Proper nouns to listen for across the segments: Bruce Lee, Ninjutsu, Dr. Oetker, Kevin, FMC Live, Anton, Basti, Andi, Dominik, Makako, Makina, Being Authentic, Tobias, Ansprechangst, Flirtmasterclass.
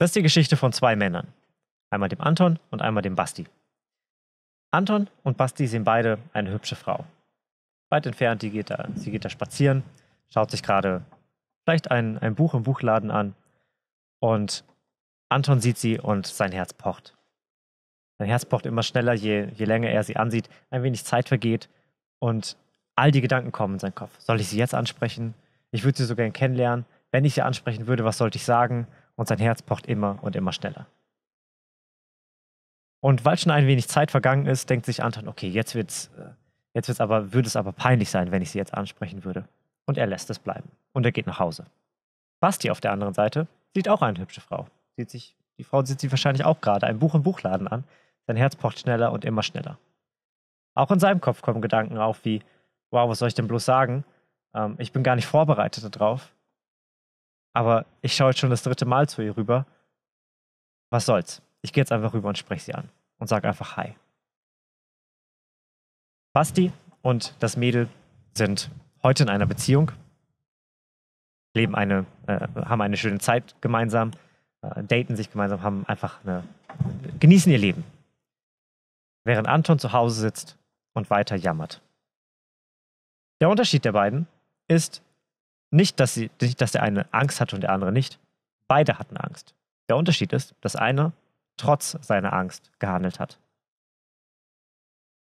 Das ist die Geschichte von zwei Männern. Einmal dem Anton und einmal dem Basti. Anton und Basti sehen beide eine hübsche Frau. Weit entfernt, sie geht da spazieren, schaut sich gerade vielleicht ein Buch im Buchladen an und Anton sieht sie und sein Herz pocht. Sein Herz pocht immer schneller, je länger er sie ansieht, ein wenig Zeit vergeht und all die Gedanken kommen in seinen Kopf. Soll ich sie jetzt ansprechen? Ich würde sie so gern kennenlernen. Wenn ich sie ansprechen würde, was sollte ich sagen? Und sein Herz pocht immer und immer schneller. Und weil schon ein wenig Zeit vergangen ist, denkt sich Anton, okay, jetzt würde es aber peinlich sein, wenn ich sie jetzt ansprechen würde. Und er lässt es bleiben. Und er geht nach Hause. Basti auf der anderen Seite sieht auch eine hübsche Frau. Die Frau sieht sie wahrscheinlich auch gerade ein Buch im Buchladen an. Sein Herz pocht schneller und immer schneller. Auch in seinem Kopf kommen Gedanken auf wie, wow, was soll ich denn bloß sagen? Ich bin gar nicht vorbereitet darauf. Aber ich schaue jetzt schon das 3. Mal zu ihr rüber. Was soll's? Ich gehe jetzt einfach rüber und spreche sie an. Und sage einfach Hi. Basti und das Mädel sind heute in einer Beziehung. Leben haben eine schöne Zeit gemeinsam. Daten sich gemeinsam, genießen ihr Leben. Während Anton zu Hause sitzt und weiter jammert. Der Unterschied der beiden ist nicht, dass der eine Angst hatte und der andere nicht. Beide hatten Angst. Der Unterschied ist, dass einer trotz seiner Angst gehandelt hat.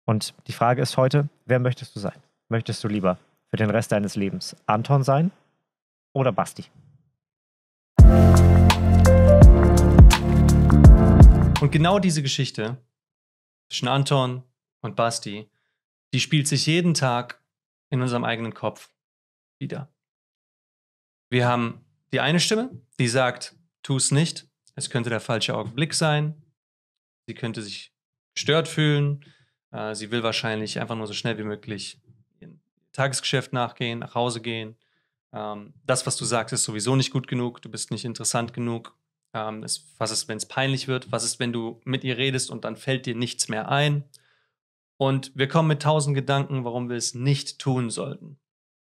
Und die Frage ist heute, wer möchtest du sein? Möchtest du lieber für den Rest deines Lebens Anton sein oder Basti? Und genau diese Geschichte zwischen Anton und Basti, die spielt sich jeden Tag in unserem eigenen Kopf wieder. Wir haben die eine Stimme, die sagt, tu es nicht, es könnte der falsche Augenblick sein, sie könnte sich gestört fühlen, sie will wahrscheinlich einfach nur so schnell wie möglich ihrem Tagesgeschäft nachgehen, nach Hause gehen. Das, was du sagst, ist sowieso nicht gut genug, du bist nicht interessant genug. Was ist, wenn es peinlich wird? Was ist, wenn du mit ihr redest und dann fällt dir nichts mehr ein? Und wir kommen mit 1000 Gedanken, warum wir es nicht tun sollten.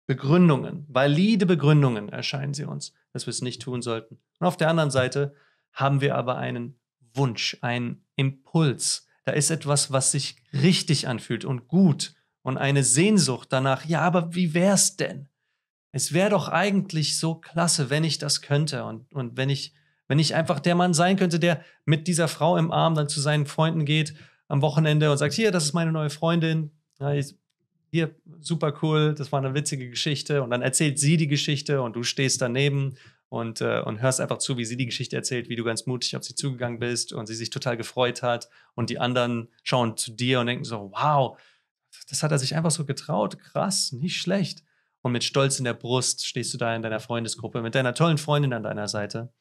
Begründungen, valide Begründungen erscheinen sie uns, dass wir es nicht tun sollten. Und auf der anderen Seite haben wir aber einen Wunsch, einen Impuls. Da ist etwas, was sich richtig anfühlt und gut und eine Sehnsucht danach. Ja, aber wie wär's denn? Es wäre doch eigentlich so klasse, wenn ich das könnte und wenn ich einfach der Mann sein könnte, der mit dieser Frau im Arm dann zu seinen Freunden geht am Wochenende und sagt, hier, das ist meine neue Freundin, ja, hier, super cool, das war eine witzige Geschichte. Und dann erzählt sie die Geschichte und du stehst daneben und hörst einfach zu, wie sie die Geschichte erzählt, wie du ganz mutig auf sie zugegangen bist und sie sich total gefreut hat. Und die anderen schauen zu dir und denken so, wow, das hat er sich einfach so getraut, krass, nicht schlecht. Und mit Stolz in der Brust stehst du da in deiner Freundesgruppe, mit deiner tollen Freundin an deiner Seite.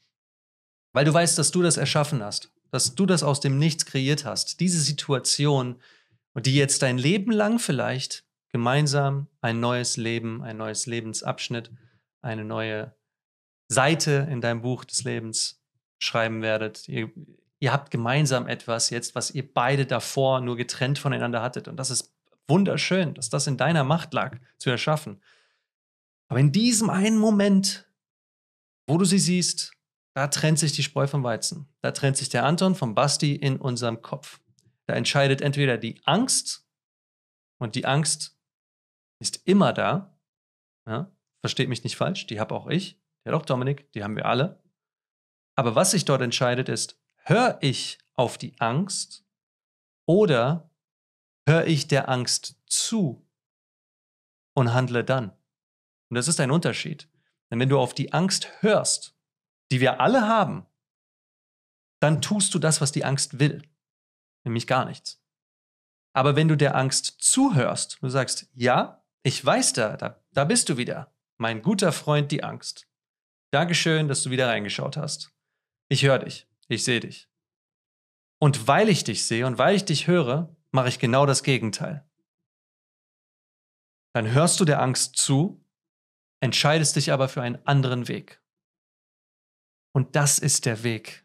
Weil du weißt, dass du das erschaffen hast, dass du das aus dem Nichts kreiert hast, diese Situation, die jetzt dein Leben lang vielleicht gemeinsam ein neues Leben, ein neues Lebensabschnitt, eine neue Seite in deinem Buch des Lebens schreiben werdet. Ihr habt gemeinsam etwas jetzt, was ihr beide davor nur getrennt voneinander hattet. Und das ist wunderschön, dass das in deiner Macht lag, zu erschaffen. Aber in diesem einen Moment, wo du sie siehst, da trennt sich die Spreu vom Weizen. Da trennt sich der Anton vom Basti in unserem Kopf. Da entscheidet entweder die Angst, und die Angst ist immer da. Ja, versteht mich nicht falsch, die habe auch ich, die hat auch Dominik, die haben wir alle. Aber was sich dort entscheidet ist, höre ich auf die Angst oder höre ich der Angst zu und handle dann? Und das ist ein Unterschied. Denn wenn du auf die Angst hörst, die wir alle haben, dann tust du das, was die Angst will. Nämlich gar nichts. Aber wenn du der Angst zuhörst, du sagst, ja, ich weiß da bist du wieder. Mein guter Freund, die Angst. Dankeschön, dass du wieder reingeschaut hast. Ich höre dich. Ich sehe dich. Und weil ich dich sehe und weil ich dich höre, mache ich genau das Gegenteil. Dann hörst du der Angst zu, entscheidest dich aber für einen anderen Weg. Und das ist der Weg,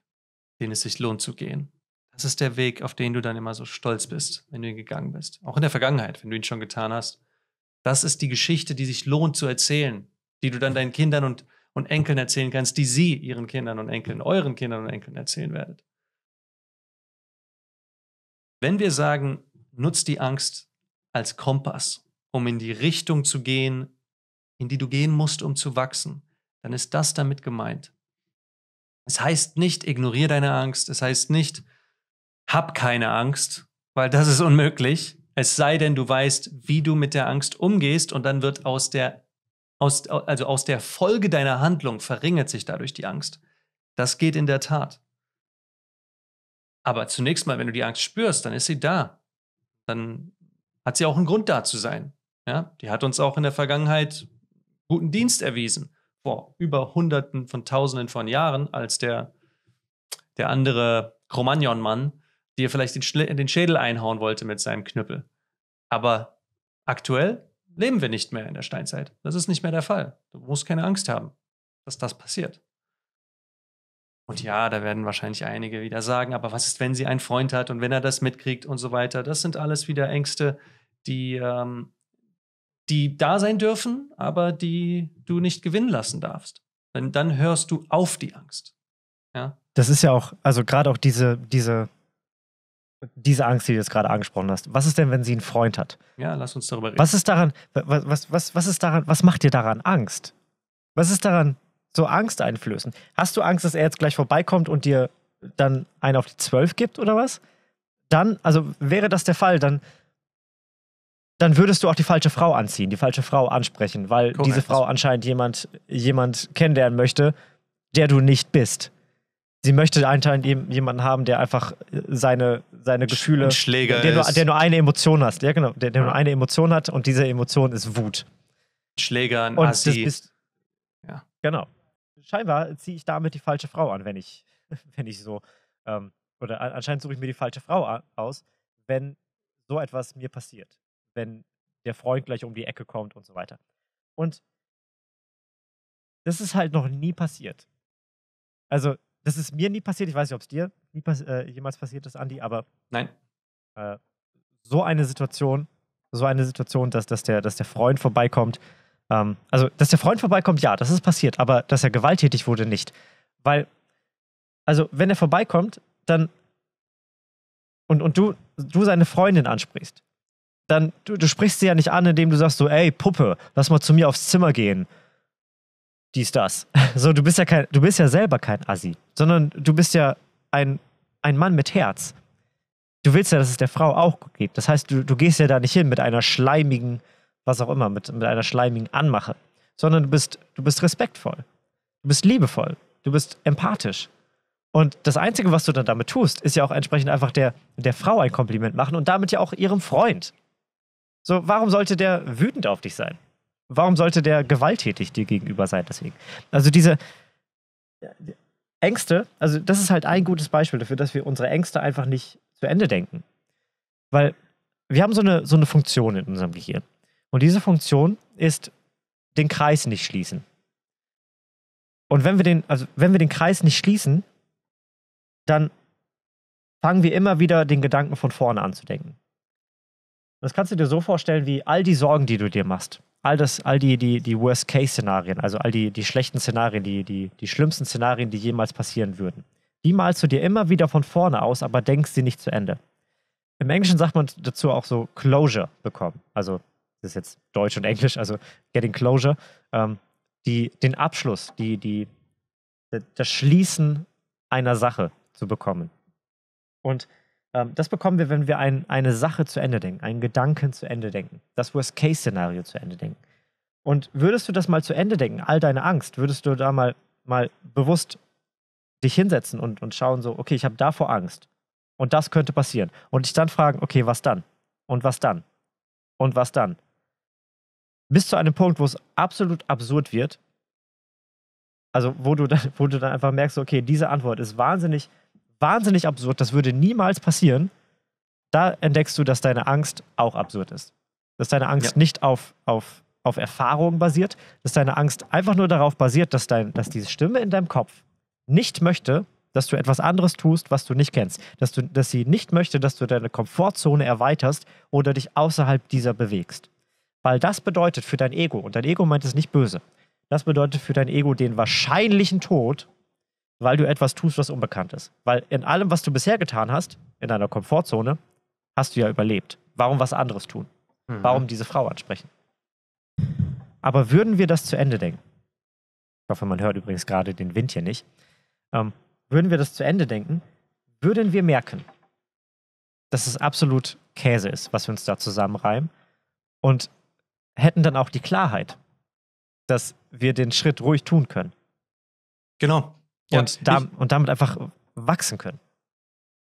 den es sich lohnt zu gehen. Das ist der Weg, auf den du dann immer so stolz bist, wenn du ihn gegangen bist. Auch in der Vergangenheit, wenn du ihn schon getan hast. Das ist die Geschichte, die sich lohnt zu erzählen, die du dann deinen Kindern und, und Enkeln erzählen kannst, die sie ihren Kindern und Enkeln, euren Kindern und Enkeln erzählen werdet. Wenn wir sagen, nutzt die Angst als Kompass, um in die Richtung zu gehen, in die du gehen musst, um zu wachsen, dann ist das damit gemeint. Es heißt nicht, ignoriere deine Angst. Es heißt nicht, hab keine Angst, weil das ist unmöglich. Es sei denn, du weißt, wie du mit der Angst umgehst, und dann wird aus der Folge deiner Handlung verringert sich dadurch die Angst. Das geht in der Tat. Aber zunächst mal, wenn du die Angst spürst, dann ist sie da. Dann hat sie auch einen Grund, da zu sein. Ja? Die hat uns auch in der Vergangenheit guten Dienst erwiesen. Vor über Hunderten von Tausenden von Jahren, als der andere Cro-Magnon-Mann dir vielleicht den Schädel einhauen wollte mit seinem Knüppel. Aber aktuell leben wir nicht mehr in der Steinzeit. Das ist nicht mehr der Fall. Du musst keine Angst haben, dass das passiert. Und ja, da werden wahrscheinlich einige wieder sagen, aber was ist, wenn sie einen Freund hat und wenn er das mitkriegt und so weiter? Das sind alles wieder Ängste, die da sein dürfen, aber die du nicht gewinnen lassen darfst. Denn dann hörst du auf die Angst. Ja? Das ist ja auch, also gerade auch diese Angst, die du jetzt gerade angesprochen hast. Was ist denn, wenn sie einen Freund hat? Ja, lass uns darüber reden. Was macht dir daran Angst? Was ist daran so Angst einflößen? Hast du Angst, dass er jetzt gleich vorbeikommt und dir dann einen auf die 12 gibt oder was? Dann, also wäre das der Fall, dann würdest du auch die falsche Frau anziehen, die falsche Frau ansprechen, weil Korrekt. Diese Frau anscheinend jemand kennenlernen möchte, der du nicht bist. Sie möchte anscheinend jemanden haben, der einfach seine Gefühle, ein Schläger der nur eine Emotion hat. Ja, genau, der nur eine Emotion hat, und diese Emotion ist Wut. Schläger, ein Assi. Ja. Genau. Scheinbar ziehe ich damit die falsche Frau an, wenn ich so, oder anscheinend suche ich mir die falsche Frau aus, wenn so etwas mir passiert. Wenn der Freund gleich um die Ecke kommt und so weiter. Und das ist halt noch nie passiert. Also, das ist mir nie passiert. Ich weiß nicht, ob es dir jemals passiert ist, Andi, aber nein. So eine Situation, dass der Freund vorbeikommt, ja, das ist passiert, aber dass er gewalttätig wurde, nicht. Weil, also, wenn er vorbeikommt, dann und du seine Freundin ansprichst, dann, du sprichst sie ja nicht an, indem du sagst so, ey, Puppe, lass mal zu mir aufs Zimmer gehen. Dies, das. So, du bist ja selber kein Assi, sondern du bist ja ein Mann mit Herz. Du willst ja, dass es der Frau auch gut geht. Das heißt, du gehst ja da nicht hin mit einer schleimigen, was auch immer, mit einer schleimigen Anmache, sondern du bist respektvoll. Du bist liebevoll. Du bist empathisch. Und das Einzige, was du dann damit tust, ist ja auch entsprechend einfach der Frau ein Kompliment machen und damit ja auch ihrem Freund. So, warum sollte der wütend auf dich sein? Warum sollte der gewalttätig dir gegenüber sein deswegen? Also diese Ängste, also das ist halt ein gutes Beispiel dafür, dass wir unsere Ängste einfach nicht zu Ende denken. Weil wir haben so eine Funktion in unserem Gehirn. Und diese Funktion ist, den Kreis nicht schließen. Und wenn wir den Kreis nicht schließen, dann fangen wir immer wieder den Gedanken von vorne an zu denken. Das kannst du dir so vorstellen, wie all die Sorgen, die du dir machst, all die Worst-Case-Szenarien, also all die schlechten Szenarien, die schlimmsten Szenarien, die jemals passieren würden, die malst du dir immer wieder von vorne aus, aber denkst sie nicht zu Ende. Im Englischen sagt man dazu auch so Closure bekommen, also das ist jetzt Deutsch und Englisch, also getting Closure, den Abschluss, das Schließen einer Sache zu bekommen. Und das bekommen wir, wenn wir eine Sache zu Ende denken, einen Gedanken zu Ende denken, das Worst-Case-Szenario zu Ende denken. Und würdest du das mal zu Ende denken, all deine Angst, würdest du da mal bewusst dich hinsetzen und schauen so, okay, ich habe davor Angst und das könnte passieren. Und dich dann fragen, okay, was dann? Und was dann? Und was dann? Bis zu einem Punkt, wo es absolut absurd wird, also wo du dann einfach merkst, okay, diese Antwort ist wahnsinnig absurd, das würde niemals passieren, da entdeckst du, dass deine Angst auch absurd ist. Dass deine Angst nicht auf Erfahrung basiert, dass deine Angst einfach nur darauf basiert, dass diese Stimme in deinem Kopf nicht möchte, dass du etwas anderes tust, was du nicht kennst. Dass sie nicht möchte, dass du deine Komfortzone erweiterst oder dich außerhalb dieser bewegst. Weil das bedeutet für dein Ego, und dein Ego meint es nicht böse, Das bedeutet für dein Ego den wahrscheinlichen Tod, weil du etwas tust, was unbekannt ist. Weil in allem, was du bisher getan hast, in deiner Komfortzone, hast du ja überlebt. Warum was anderes tun? Mhm. Warum diese Frau ansprechen? Aber würden wir das zu Ende denken? Ich hoffe, man hört übrigens gerade den Wind hier nicht. Würden wir das zu Ende denken, würden wir merken, dass es absolut Käse ist, was wir uns da zusammenreimen. Und hätten dann auch die Klarheit, dass wir den Schritt ruhig tun können. Genau. Und damit einfach wachsen können.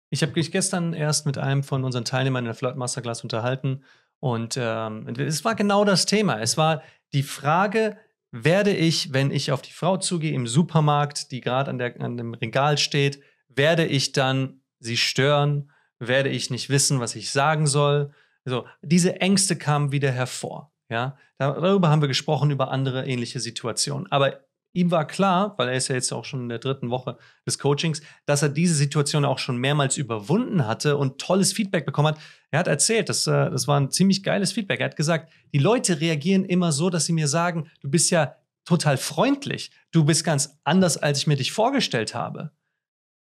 Ich habe mich gestern erst mit einem von unseren Teilnehmern in der Flirtmasterclass unterhalten. Und es war genau das Thema. Es war die Frage, werde ich, wenn ich auf die Frau zugehe im Supermarkt, die gerade an dem Regal steht, werde ich dann sie stören? Werde ich nicht wissen, was ich sagen soll? Also diese Ängste kamen wieder hervor. Ja? Darüber haben wir gesprochen, über andere ähnliche Situationen. Aber ihm war klar, weil er ist ja jetzt auch schon in der 3. Woche des Coachings, dass er diese Situation auch schon mehrmals überwunden hatte und tolles Feedback bekommen hat. Er hat erzählt, das war ein ziemlich geiles Feedback. Er hat gesagt, die Leute reagieren immer so, dass sie mir sagen, du bist ja total freundlich, du bist ganz anders, als ich mir dich vorgestellt habe.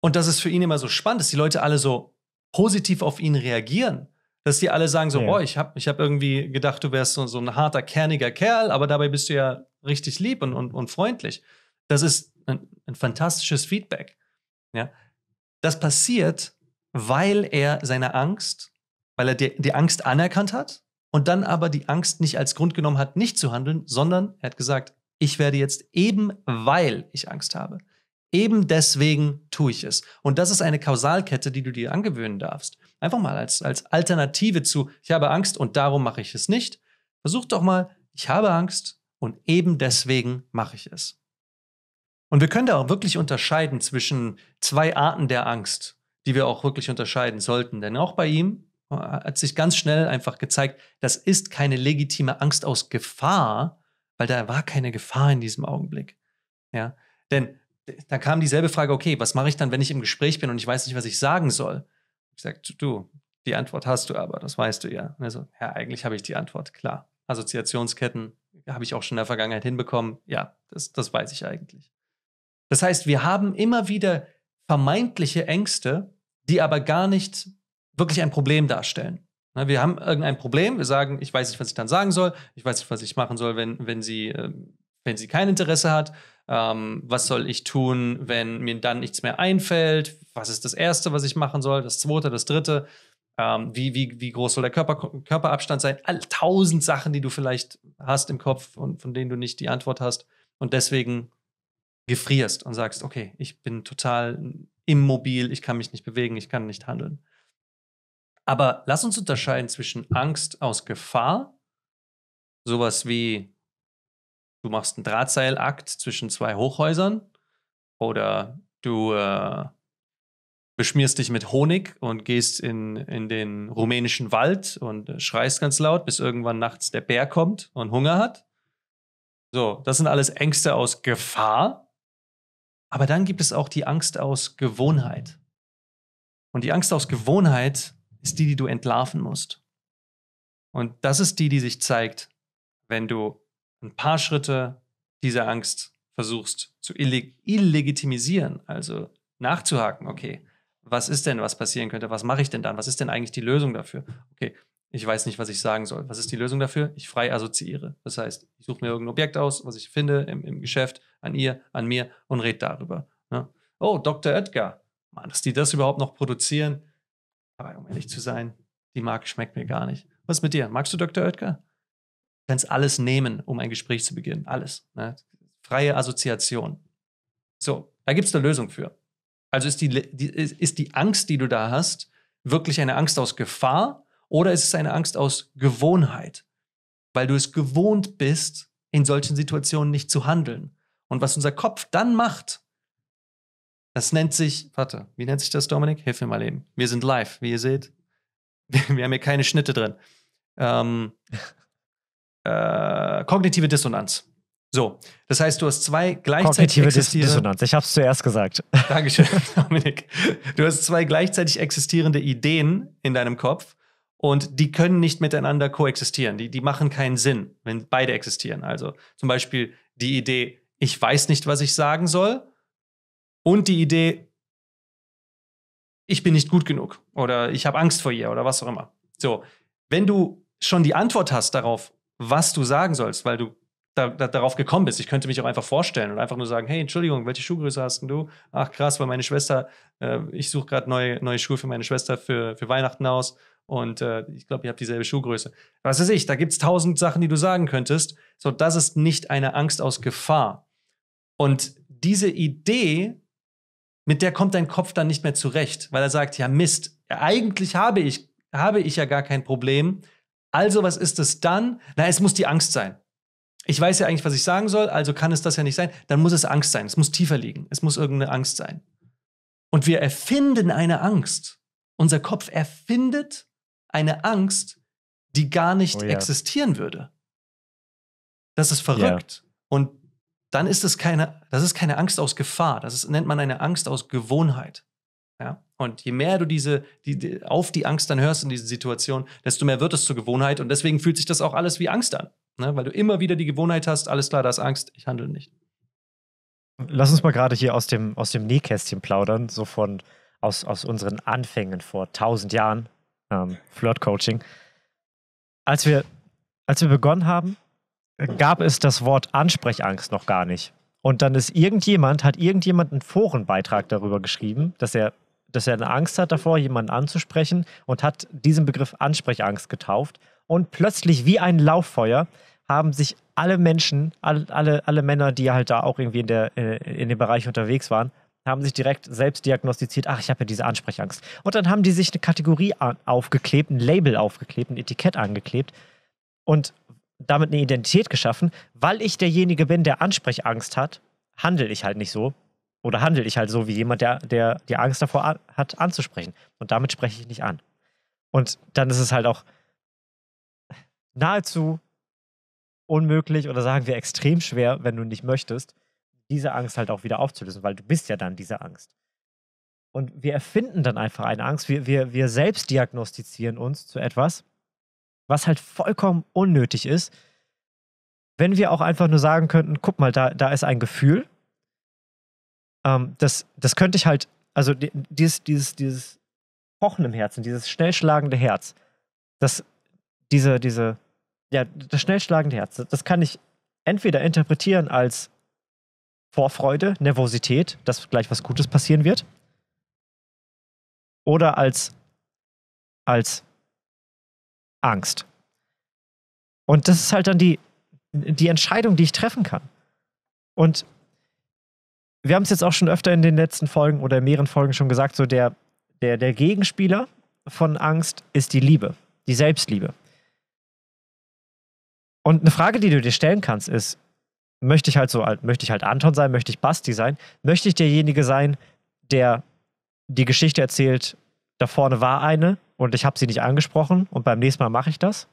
Und dass es für ihn immer so spannend ist, die Leute alle so positiv auf ihn reagieren. Dass die alle sagen so, ja, boah, ich hab irgendwie gedacht, du wärst so ein harter, kerniger Kerl, aber dabei bist du ja richtig lieb und freundlich. Das ist ein fantastisches Feedback. Ja? Das passiert, weil er seine Angst, weil er die Angst anerkannt hat und dann aber die Angst nicht als Grund genommen hat, nicht zu handeln, sondern er hat gesagt, ich werde jetzt, eben weil ich Angst habe, eben deswegen tue ich es. Und das ist eine Kausalkette, die du dir angewöhnen darfst. Einfach mal als Alternative zu, ich habe Angst und darum mache ich es nicht. Versuch doch mal, ich habe Angst und eben deswegen mache ich es. Und wir können da auch wirklich unterscheiden zwischen zwei Arten der Angst, die wir auch wirklich unterscheiden sollten. Denn auch bei ihm hat sich ganz schnell einfach gezeigt, das ist keine legitime Angst aus Gefahr, weil da war keine Gefahr in diesem Augenblick. Ja? Denn da kam dieselbe Frage, okay, was mache ich dann, wenn ich im Gespräch bin und ich weiß nicht, was ich sagen soll? Ich sage, du, die Antwort hast du aber, das weißt du ja. Also, ja, eigentlich habe ich die Antwort, klar. Assoziationsketten habe ich auch schon in der Vergangenheit hinbekommen. Ja, das weiß ich eigentlich. Das heißt, wir haben immer wieder vermeintliche Ängste, die aber gar nicht wirklich ein Problem darstellen. Wir haben irgendein Problem, wir sagen, ich weiß nicht, was ich dann sagen soll, ich weiß nicht, was ich machen soll, wenn sie kein Interesse hat. Was soll ich tun, wenn mir dann nichts mehr einfällt? Was ist das Erste, was ich machen soll? Das Zweite, das Dritte? Wie groß soll der Körperabstand sein? All 1000 Sachen, die du vielleicht hast im Kopf und von denen du nicht die Antwort hast und deswegen gefrierst und sagst, okay, ich bin total immobil, ich kann mich nicht bewegen, ich kann nicht handeln. Aber lass uns unterscheiden zwischen Angst aus Gefahr, sowas wie du machst einen Drahtseilakt zwischen zwei Hochhäusern oder du beschmierst dich mit Honig und gehst in den rumänischen Wald und schreist ganz laut, bis irgendwann nachts der Bär kommt und Hunger hat. So, das sind alles Ängste aus Gefahr. Aber dann gibt es auch die Angst aus Gewohnheit. Und die Angst aus Gewohnheit ist die du entlarven musst. Und das ist die sich zeigt, wenn du ein paar Schritte dieser Angst versuchst zu illegitimisieren, also nachzuhaken, okay, was ist denn, was passieren könnte, was mache ich denn dann, was ist denn eigentlich die Lösung dafür? Okay, ich weiß nicht, was ich sagen soll. Was ist die Lösung dafür? Ich frei assoziiere. Das heißt, ich suche mir irgendein Objekt aus, was ich finde im Geschäft, an ihr, an mir und rede darüber. Ne? Oh, Dr. Oetker, Mann, dass die das überhaupt noch produzieren, aber um ehrlich zu sein, die Marke schmeckt mir gar nicht. Was ist mit dir? Magst du Dr. Oetker? Du kannst alles nehmen, um ein Gespräch zu beginnen. Alles. Ne? Freie Assoziation. So, da gibt es eine Lösung für. Also ist die Angst, die du da hast, wirklich eine Angst aus Gefahr oder ist es eine Angst aus Gewohnheit? Weil du es gewohnt bist, in solchen Situationen nicht zu handeln. Und was unser Kopf dann macht, das nennt sich, warte, wie nennt sich das, Dominik? Hilf mir mal eben. Wir sind live, wie ihr seht. Wir haben hier keine Schnitte drin. Kognitive Dissonanz. So, das heißt, du hast zwei gleichzeitig existierende... Kognitive Dissonanz, ich habe es zuerst gesagt. Dankeschön, Dominik. Du hast zwei gleichzeitig existierende Ideen in deinem Kopf und die können nicht miteinander koexistieren. Die machen keinen Sinn, wenn beide existieren. Also zum Beispiel die Idee, ich weiß nicht, was ich sagen soll, und die Idee, ich bin nicht gut genug oder ich habe Angst vor ihr oder was auch immer. So, wenn du schon die Antwort hast darauf, was du sagen sollst, weil du darauf gekommen bist, ich könnte mich auch einfach vorstellen und einfach nur sagen, hey, Entschuldigung, welche Schuhgröße hast denn du? Ach krass, weil meine Schwester, ich suche gerade neue Schuhe für meine Schwester für Weihnachten aus und ich glaube, ich habe dieselbe Schuhgröße. Was weiß ich, da gibt es 1000 Sachen, die du sagen könntest. So, das ist nicht eine Angst aus Gefahr. Und diese Idee, mit der kommt dein Kopf dann nicht mehr zurecht, weil er sagt, ja Mist, eigentlich habe ich ja gar kein Problem. Also was ist es dann? Na, es muss die Angst sein. Ich weiß ja eigentlich, was ich sagen soll, also kann es das ja nicht sein. Dann muss es Angst sein, es muss tiefer liegen, es muss irgendeine Angst sein. Und wir erfinden eine Angst. Unser Kopf erfindet eine Angst, die gar nicht existieren würde. Das ist verrückt. Und dann ist es keine Angst aus Gefahr. Das ist, nennt man eine Angst aus Gewohnheit. Ja? Und je mehr du auf die Angst dann hörst in diesen Situationen, desto mehr wird es zur Gewohnheit. Und deswegen fühlt sich das auch alles wie Angst an. Ne? Weil du immer wieder die Gewohnheit hast, alles klar, da ist Angst, ich handle nicht. Lass uns mal gerade hier aus dem Nähkästchen plaudern, so aus unseren Anfängen vor 1000 Jahren, Flirtcoaching. Als wir begonnen haben, gab es das Wort Ansprechangst noch gar nicht. Und dann ist hat irgendjemand einen Forenbeitrag darüber geschrieben, dass er eine Angst hat davor, jemanden anzusprechen, und hat diesen Begriff Ansprechangst getauft. Und plötzlich, wie ein Lauffeuer, haben sich alle Menschen, alle Männer, die halt da auch irgendwie in dem Bereich unterwegs waren, haben sich direkt selbst diagnostiziert, ach, ich habe ja diese Ansprechangst. Und dann haben die sich eine Kategorie aufgeklebt, ein Label aufgeklebt, ein Etikett angeklebt und damit eine Identität geschaffen. Weil ich derjenige bin, der Ansprechangst hat, handle ich halt nicht so. Oder handle ich halt so wie jemand, der die Angst davor hat, anzusprechen. Und damit spreche ich nicht an. Und dann ist es halt auch nahezu unmöglich oder sagen wir extrem schwer, wenn du nicht möchtest, diese Angst halt auch wieder aufzulösen, weil du bist ja dann diese Angst. Und wir erfinden dann einfach eine Angst. Wir selbst diagnostizieren uns zu etwas, was halt vollkommen unnötig ist, wenn wir auch einfach nur sagen könnten, guck mal, da ist ein Gefühl. Das könnte ich halt, also dieses Pochen im Herzen, dieses schnell schlagende Herz, das schnell schlagende Herz, das kann ich entweder interpretieren als Vorfreude, Nervosität, dass gleich was Gutes passieren wird, oder als Angst. Und das ist halt dann die Entscheidung, die ich treffen kann. Und wir haben es jetzt auch schon öfter in den letzten Folgen oder in mehreren Folgen schon gesagt, so der Gegenspieler von Angst ist die Liebe, die Selbstliebe. Und eine Frage, die du dir stellen kannst, ist, möchte ich halt Anton sein, möchte ich Basti sein, möchte ich derjenige sein, der die Geschichte erzählt, da vorne war eine und ich habe sie nicht angesprochen und beim nächsten Mal mache ich das?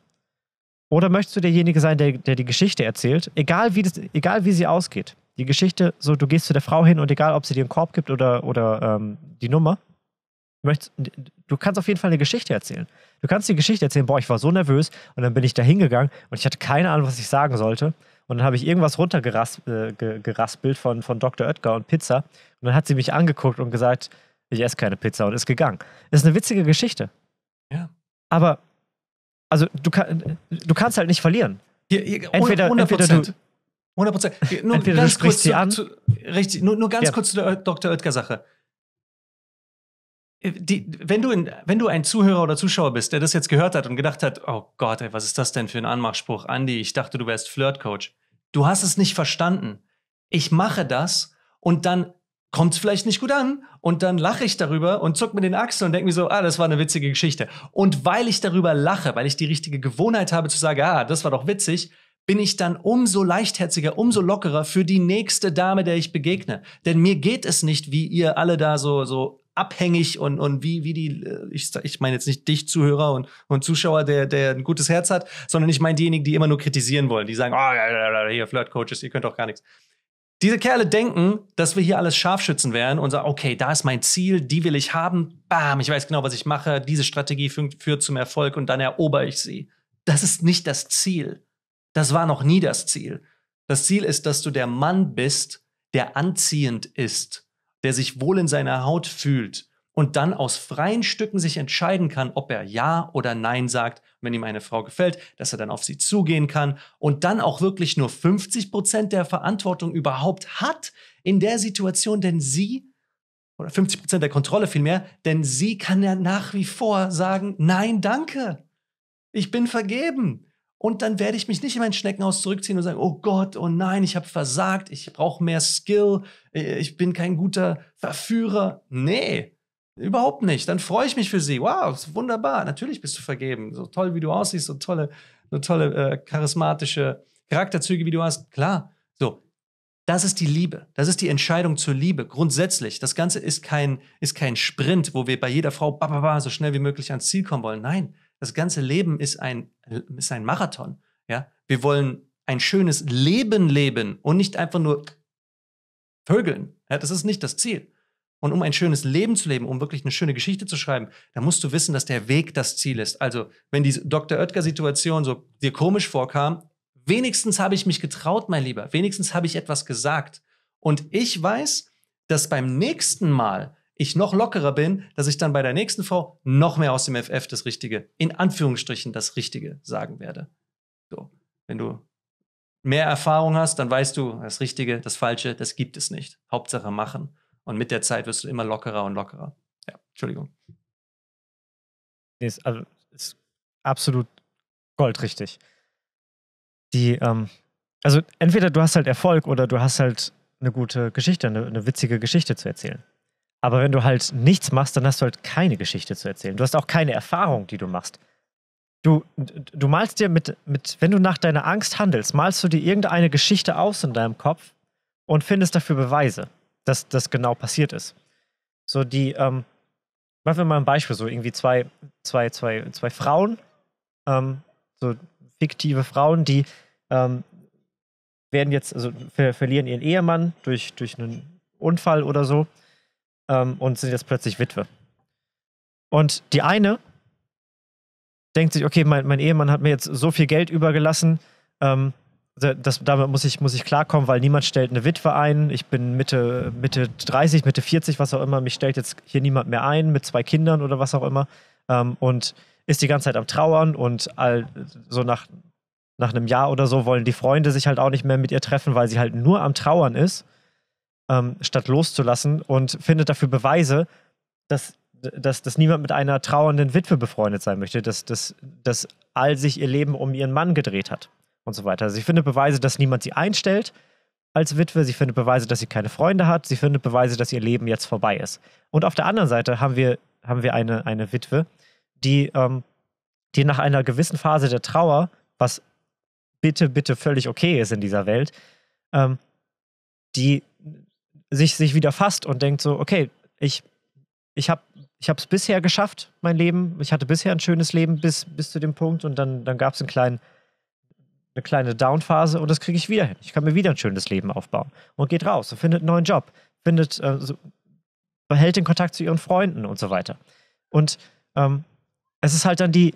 Oder möchtest du derjenige sein, der die Geschichte erzählt, egal wie sie ausgeht? Die Geschichte, so du gehst zu der Frau hin und egal, ob sie dir einen Korb gibt oder die Nummer, du kannst auf jeden Fall eine Geschichte erzählen. Du kannst die Geschichte erzählen, boah, ich war so nervös und dann bin ich da hingegangen und ich hatte keine Ahnung, was ich sagen sollte und dann habe ich irgendwas runtergeraspelt von Dr. Oetker und Pizza und dann hat sie mich angeguckt und gesagt, ich esse keine Pizza und ist gegangen. Das ist eine witzige Geschichte. Ja. Aber, also du kannst halt nicht verlieren. Hier, entweder du 100%. Nur ganz kurz zu der Dr. Oetker-Sache. Wenn du ein Zuhörer oder Zuschauer bist, der das jetzt gehört hat und gedacht hat, oh Gott, ey, was ist das denn für ein Anmachspruch? Andi, ich dachte, du wärst Flirtcoach. Du hast es nicht verstanden. Ich mache das und dann kommt es vielleicht nicht gut an und dann lache ich darüber und zuck mir den Achseln und denke mir so, ah, das war eine witzige Geschichte. Und weil ich darüber lache, weil ich die richtige Gewohnheit habe zu sagen, ah, das war doch witzig, bin ich dann umso leichtherziger, umso lockerer für die nächste Dame, der ich begegne. Denn mir geht es nicht, wie ihr alle da so abhängig und wie die, ich meine jetzt nicht dich, Zuhörer und Zuschauer, der ein gutes Herz hat, sondern ich meine diejenigen, die immer nur kritisieren wollen, die sagen, oh, hier Flirtcoaches, ihr könnt doch gar nichts. Diese Kerle denken, dass wir hier alles Scharfschützen wären und sagen, okay, da ist mein Ziel, die will ich haben, bam, ich weiß genau, was ich mache, diese Strategie führt zum Erfolg und dann erober ich sie. Das ist nicht das Ziel. Das war noch nie das Ziel. Das Ziel ist, dass du der Mann bist, der anziehend ist, der sich wohl in seiner Haut fühlt und dann aus freien Stücken sich entscheiden kann, ob er Ja oder Nein sagt, wenn ihm eine Frau gefällt, dass er dann auf sie zugehen kann und dann auch wirklich nur 50% der Verantwortung überhaupt hat in der Situation, denn sie, oder 50% der Kontrolle vielmehr, denn sie kann ja nach wie vor sagen, nein, danke, ich bin vergeben. Und dann werde ich mich nicht in mein Schneckenhaus zurückziehen und sagen, oh Gott, oh nein, ich habe versagt, ich brauche mehr Skill, ich bin kein guter Verführer. Nee, überhaupt nicht. Dann freue ich mich für sie. Wow, wunderbar, natürlich bist du vergeben. So toll, wie du aussiehst, so tolle charismatische Charakterzüge, wie du hast. Klar, so. Das ist die Liebe. Das ist die Entscheidung zur Liebe. Grundsätzlich. Das Ganze ist kein Sprint, wo wir bei jeder Frau so schnell wie möglich ans Ziel kommen wollen. Nein, das ganze Leben ist ein Marathon. Ja? Wir wollen ein schönes Leben leben und nicht einfach nur vögeln. Ja, das ist nicht das Ziel. Und um ein schönes Leben zu leben, um wirklich eine schöne Geschichte zu schreiben, da musst du wissen, dass der Weg das Ziel ist. Also, wenn die Dr. Oetker-Situation so dir komisch vorkam, wenigstens habe ich mich getraut, mein Lieber. Wenigstens habe ich etwas gesagt. Und ich weiß, dass beim nächsten Mal ich noch lockerer bin, dass ich dann bei der nächsten Frau noch mehr aus dem FF das Richtige, in Anführungsstrichen das Richtige sagen werde. So, wenn du mehr Erfahrung hast, dann weißt du, das Richtige, das Falsche, das gibt es nicht. Hauptsache machen. Und mit der Zeit wirst du immer lockerer und lockerer. Ja, Entschuldigung. Also, ist absolut goldrichtig. Also entweder du hast halt Erfolg oder du hast halt eine gute Geschichte, eine witzige Geschichte zu erzählen. Aber wenn du halt nichts machst, dann hast du halt keine Geschichte zu erzählen. Du hast auch keine Erfahrung, die du machst. Du malst dir wenn du nach deiner Angst handelst, malst du dir irgendeine Geschichte aus in deinem Kopf und findest dafür Beweise, dass das genau passiert ist. So machen wir mal ein Beispiel, so irgendwie zwei Frauen, so fiktive Frauen, die werden jetzt, also verlieren ihren Ehemann durch einen Unfall oder so und sind jetzt plötzlich Witwe. Und die eine denkt sich, okay, mein Ehemann hat mir jetzt so viel Geld übergelassen, damit muss ich klarkommen, weil niemand stellt eine Witwe ein. Ich bin Mitte 30, Mitte 40, was auch immer, mich stellt jetzt hier niemand mehr ein, mit 2 Kindern oder was auch immer. Und ist die ganze Zeit am Trauern und so nach einem Jahr oder so wollen die Freunde sich halt auch nicht mehr mit ihr treffen, weil sie halt nur am Trauern ist, statt loszulassen, und findet dafür Beweise, dass niemand mit einer trauernden Witwe befreundet sein möchte, dass all sich ihr Leben um ihren Mann gedreht hat und so weiter. Also sie findet Beweise, dass niemand sie einstellt als Witwe, sie findet Beweise, dass sie keine Freunde hat, sie findet Beweise, dass ihr Leben jetzt vorbei ist. Und auf der anderen Seite haben wir eine Witwe, die nach einer gewissen Phase der Trauer, was bitte, bitte völlig okay ist in dieser Welt, die sich wieder fasst und denkt so, okay, ich habe es bisher geschafft, mein Leben, ich hatte bisher ein schönes Leben bis zu dem Punkt, und dann gab es eine kleine Downphase, und das kriege ich wieder hin. Ich kann mir wieder ein schönes Leben aufbauen, und geht raus und findet einen neuen Job, behält den Kontakt zu ihren Freunden und so weiter. Und es ist halt dann die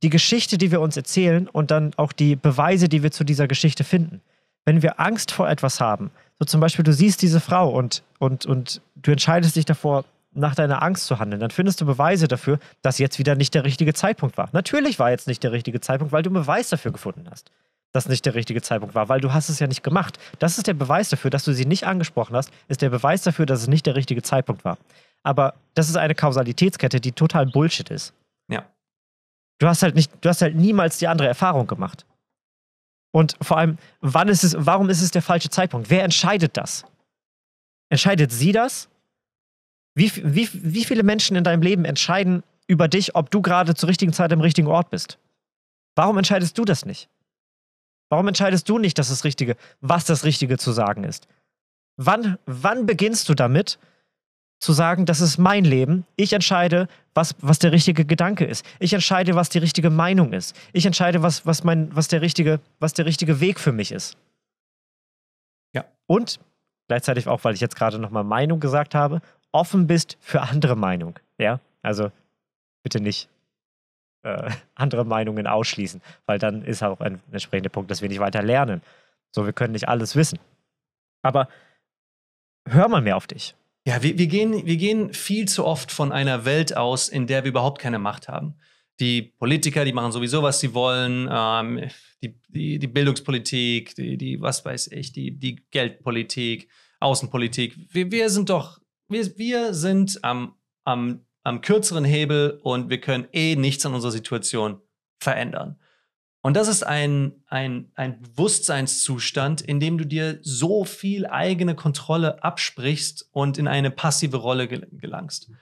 Geschichte, die wir uns erzählen, und dann auch die Beweise, die wir zu dieser Geschichte finden. Wenn wir Angst vor etwas haben, so zum Beispiel, du siehst diese Frau und du entscheidest dich davor, nach deiner Angst zu handeln, dann findest du Beweise dafür, dass jetzt wieder nicht der richtige Zeitpunkt war. Natürlich war jetzt nicht der richtige Zeitpunkt, weil du einen Beweis dafür gefunden hast, dass nicht der richtige Zeitpunkt war, weil du hast es ja nicht gemacht. Das ist der Beweis dafür, dass du sie nicht angesprochen hast, ist der Beweis dafür, dass es nicht der richtige Zeitpunkt war. Aber das ist eine Kausalitätskette, die total Bullshit ist. Ja. Du hast halt niemals die andere Erfahrung gemacht. Und vor allem, warum ist es der falsche Zeitpunkt? Wer entscheidet das? Entscheidet sie das? Wie viele Menschen in deinem Leben entscheiden über dich, ob du gerade zur richtigen Zeit am richtigen Ort bist? Warum entscheidest du das nicht? Warum entscheidest du nicht, was das Richtige zu sagen ist? Wann beginnst du damit, zu sagen, das ist mein Leben, ich entscheide, was der richtige Gedanke ist. Ich entscheide, was die richtige Meinung ist. Ich entscheide, was der richtige Weg für mich ist. Ja. Und gleichzeitig auch, weil ich jetzt gerade nochmal Meinung gesagt habe, offen bist für andere Meinung. Ja? Also bitte nicht andere Meinungen ausschließen, weil dann ist auch ein entsprechender Punkt, dass wir nicht weiter lernen. So, wir können nicht alles wissen. Aber hör mal mehr auf dich. Ja, wir gehen viel zu oft von einer Welt aus, in der wir überhaupt keine Macht haben. Die Politiker, die machen sowieso, was sie wollen. Die Bildungspolitik, was weiß ich, die Geldpolitik, Außenpolitik. Wir sind am kürzeren Hebel und wir können eh nichts an unserer Situation verändern. Und das ist ein Bewusstseinszustand, in dem du dir so viel eigene Kontrolle absprichst und in eine passive Rolle gelangst.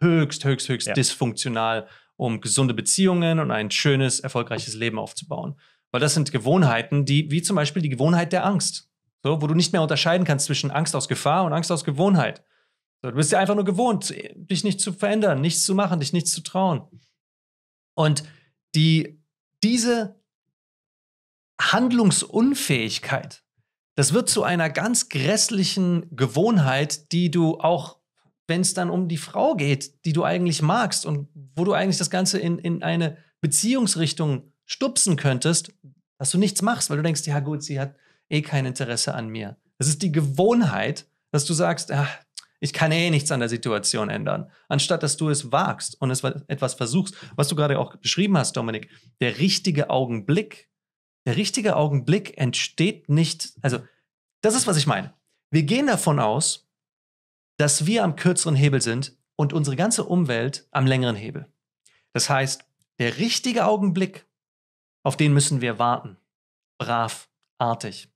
Höchst ja. Dysfunktional, um gesunde Beziehungen und ein schönes, erfolgreiches Leben aufzubauen. Weil das sind Gewohnheiten, wie zum Beispiel die Gewohnheit der Angst, so, wo du nicht mehr unterscheiden kannst zwischen Angst aus Gefahr und Angst aus Gewohnheit. So, du bist ja einfach nur gewohnt, dich nicht zu verändern, nichts zu machen, dich nichts zu trauen. Und diese Handlungsunfähigkeit, das wird zu einer ganz grässlichen Gewohnheit, die du auch, wenn es dann um die Frau geht, die du eigentlich magst und wo du eigentlich das Ganze in eine Beziehungsrichtung stupsen könntest, dass du nichts machst, weil du denkst, ja gut, sie hat eh kein Interesse an mir. Das ist die Gewohnheit, dass du sagst, ach, ich kann eh nichts an der Situation ändern, anstatt dass du es wagst und etwas versuchst. Was du gerade auch beschrieben hast, Dominik, der richtige Augenblick entsteht nicht, also das ist, was ich meine. Wir gehen davon aus, dass wir am kürzeren Hebel sind und unsere ganze Umwelt am längeren Hebel. Das heißt, der richtige Augenblick, auf den müssen wir warten, bravartig.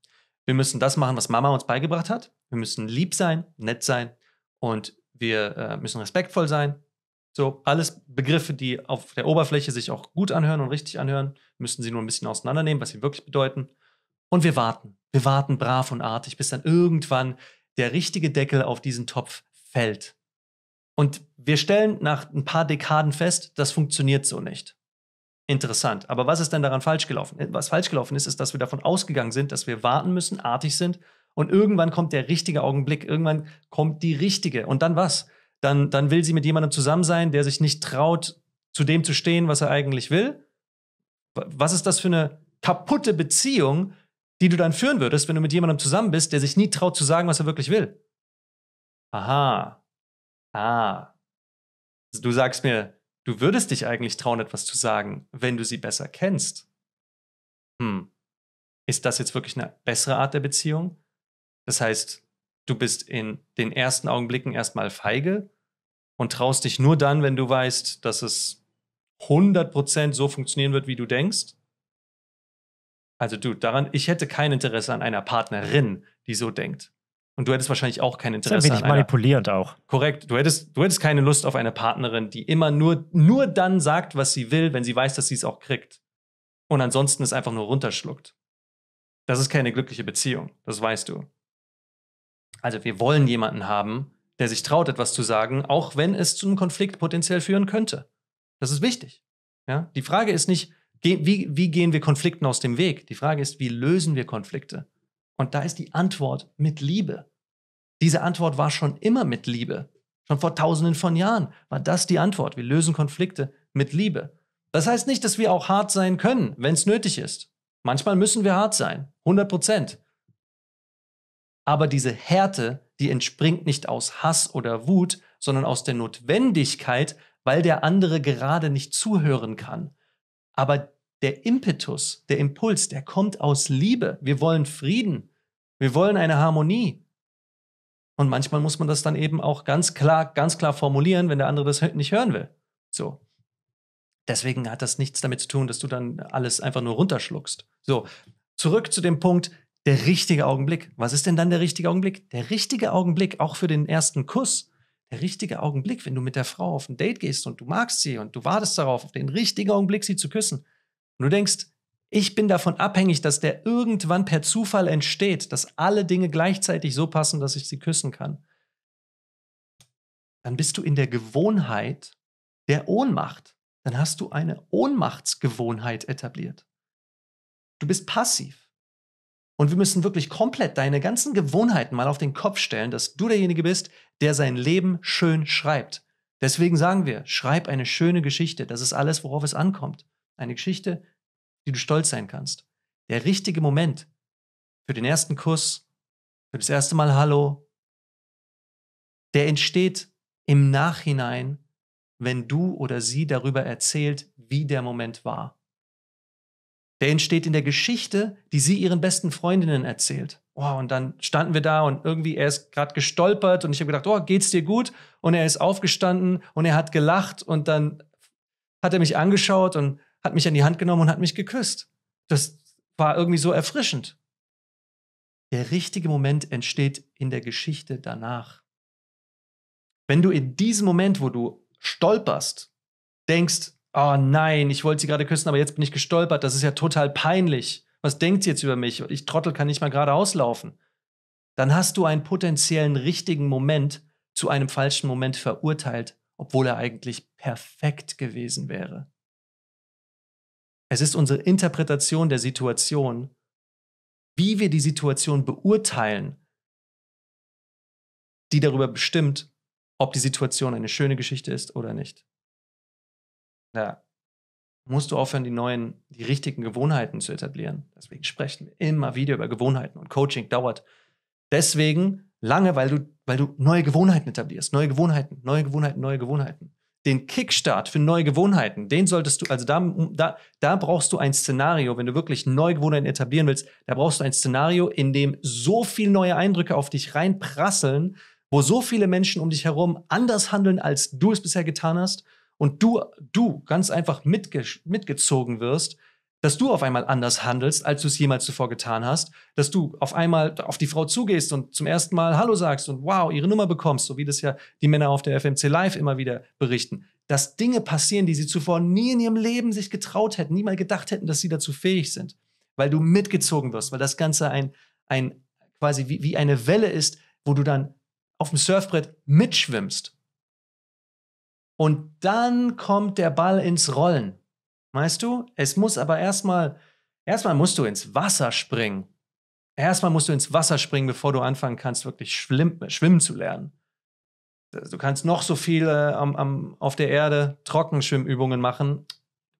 Wir müssen das machen, was Mama uns beigebracht hat. Wir müssen lieb sein, nett sein. Und wir müssen respektvoll sein. So, alles Begriffe, die auf der Oberfläche sich auch gut anhören und richtig anhören, müssen sie nur ein bisschen auseinandernehmen, was sie wirklich bedeuten. Und wir warten. Wir warten brav und artig, bis dann irgendwann der richtige Deckel auf diesen Topf fällt. Und wir stellen nach ein paar Dekaden fest, das funktioniert so nicht. Interessant. Aber was ist denn daran falsch gelaufen? Was falsch gelaufen ist, ist, dass wir davon ausgegangen sind, dass wir warten müssen, artig sind. Und irgendwann kommt der richtige Augenblick, irgendwann kommt die richtige. Und dann was? Dann will sie mit jemandem zusammen sein, der sich nicht traut, zu dem zu stehen, was er eigentlich will. Was ist das für eine kaputte Beziehung, die du dann führen würdest, wenn du mit jemandem zusammen bist, der sich nie traut zu sagen, was er wirklich will? Aha. Ah. Du sagst mir, du würdest dich eigentlich trauen, etwas zu sagen, wenn du sie besser kennst. Ist das jetzt wirklich eine bessere Art der Beziehung? Das heißt, du bist in den ersten Augenblicken erstmal feige und traust dich nur dann, wenn du weißt, dass es 100% so funktionieren wird, wie du denkst. Also du, ich hätte kein Interesse an einer Partnerin, die so denkt. Und du hättest wahrscheinlich auch kein Interesse an einer. Das ist ein wenig manipulierend auch. Korrekt. Du hättest keine Lust auf eine Partnerin, die immer nur dann sagt, was sie will, wenn sie weiß, dass sie es auch kriegt. Und ansonsten es einfach nur runterschluckt. Das ist keine glückliche Beziehung. Das weißt du. Also wir wollen jemanden haben, der sich traut, etwas zu sagen, auch wenn es zu einem Konflikt potenziell führen könnte. Das ist wichtig. Ja? Die Frage ist nicht, wie gehen wir Konflikten aus dem Weg? Die Frage ist, wie lösen wir Konflikte? Und da ist die Antwort mit Liebe. Diese Antwort war schon immer mit Liebe. Schon vor Tausenden von Jahren war das die Antwort. Wir lösen Konflikte mit Liebe. Das heißt nicht, dass wir auch hart sein können, wenn es nötig ist. Manchmal müssen wir hart sein, 100%. Aber diese Härte, die entspringt nicht aus Hass oder Wut, sondern aus der Notwendigkeit, weil der andere gerade nicht zuhören kann. Aber der Impetus, der Impuls, der kommt aus Liebe. Wir wollen Frieden. Wir wollen eine Harmonie. Und manchmal muss man das dann eben auch ganz klar formulieren, wenn der andere das nicht hören will. So. Deswegen hat das nichts damit zu tun, dass du dann alles einfach nur runterschluckst. So, zurück zu dem Punkt, der richtige Augenblick. Was ist denn dann der richtige Augenblick? Der richtige Augenblick, auch für den ersten Kuss, der richtige Augenblick, wenn du mit der Frau auf ein Date gehst und du magst sie und du wartest darauf, auf den richtigen Augenblick sie zu küssen. Und du denkst, ich bin davon abhängig, dass der irgendwann per Zufall entsteht, dass alle Dinge gleichzeitig so passen, dass ich sie küssen kann. Dann bist du in der Gewohnheit der Ohnmacht. Dann hast du eine Ohnmachtsgewohnheit etabliert. Du bist passiv. Und wir müssen wirklich komplett deine ganzen Gewohnheiten mal auf den Kopf stellen, dass du derjenige bist, der sein Leben schön schreibt. Deswegen sagen wir, schreib eine schöne Geschichte. Das ist alles, worauf es ankommt. Eine Geschichte, die du stolz sein kannst. Der richtige Moment, für den ersten Kuss, für das erste Mal Hallo, der entsteht im Nachhinein, wenn du oder sie darüber erzählt, wie der Moment war. Der entsteht in der Geschichte, die sie ihren besten Freundinnen erzählt. Oh, und dann standen wir da und irgendwie er ist gerade gestolpert und ich habe gedacht, oh, geht's dir gut? Und er ist aufgestanden und er hat gelacht und dann hat er mich angeschaut und hat mich an die Hand genommen und hat mich geküsst. Das war irgendwie so erfrischend. Der richtige Moment entsteht in der Geschichte danach. Wenn du in diesem Moment, wo du stolperst, denkst, oh nein, ich wollte sie gerade küssen, aber jetzt bin ich gestolpert, das ist ja total peinlich. Was denkt sie jetzt über mich? Ich Trottel kann nicht mal geradeaus laufen. Dann hast du einen potenziellen richtigen Moment zu einem falschen Moment verurteilt, obwohl er eigentlich perfekt gewesen wäre. Es ist unsere Interpretation der Situation, wie wir die Situation beurteilen, die darüber bestimmt, ob die Situation eine schöne Geschichte ist oder nicht. Da musst du aufhören, die richtigen Gewohnheiten zu etablieren. Deswegen sprechen wir immer wieder über Gewohnheiten und Coaching dauert deswegen lange, weil du neue Gewohnheiten etablierst. Neue Gewohnheiten. Den Kickstart für neue Gewohnheiten, den solltest du, also da brauchst du ein Szenario, wenn du wirklich neue Gewohnheiten etablieren willst, da brauchst du ein Szenario, in dem so viele neue Eindrücke auf dich reinprasseln, wo so viele Menschen um dich herum anders handeln, als du es bisher getan hast. Und du ganz einfach mitgezogen wirst, dass du auf einmal anders handelst, als du es jemals zuvor getan hast, dass du auf einmal auf die Frau zugehst und zum ersten Mal Hallo sagst und wow, ihre Nummer bekommst, so wie das ja die Männer auf der FMC Live immer wieder berichten, dass Dinge passieren, die sie zuvor nie in ihrem Leben sich getraut hätten, niemals gedacht hätten, dass sie dazu fähig sind, weil du mitgezogen wirst, weil das Ganze ein quasi wie eine Welle ist, wo du dann auf dem Surfbrett mitschwimmst. Und dann kommt der Ball ins Rollen. Weißt du? Es muss aber erstmal musst du ins Wasser springen. Erstmal musst du ins Wasser springen, bevor du anfangen kannst, wirklich schwimmen zu lernen. Du kannst noch so viele auf der Erde Trockenschwimmübungen machen. Du